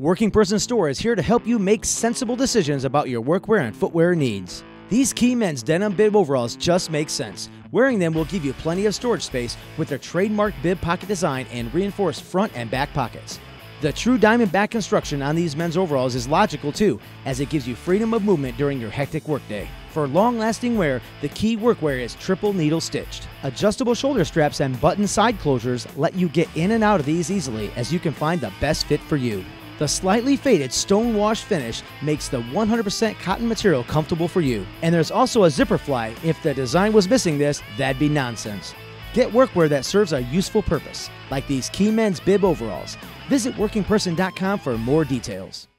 Working Person Store is here to help you make sensible decisions about your workwear and footwear needs. These Key men's denim bib overalls just make sense. Wearing them will give you plenty of storage space with their trademark bib pocket design and reinforced front and back pockets. The true diamond back construction on these men's overalls is logical too, as it gives you freedom of movement during your hectic workday. For long-lasting wear, the Key workwear is triple needle stitched. Adjustable shoulder straps and button side closures let you get in and out of these easily, as you can find the best fit for you. The slightly faded stone-wash finish makes the 100% cotton material comfortable for you. And there's also a zipper fly. If the design was missing this, that'd be nonsense. Get workwear that serves a useful purpose, like these Key men's bib overalls. Visit WorkingPerson.com for more details.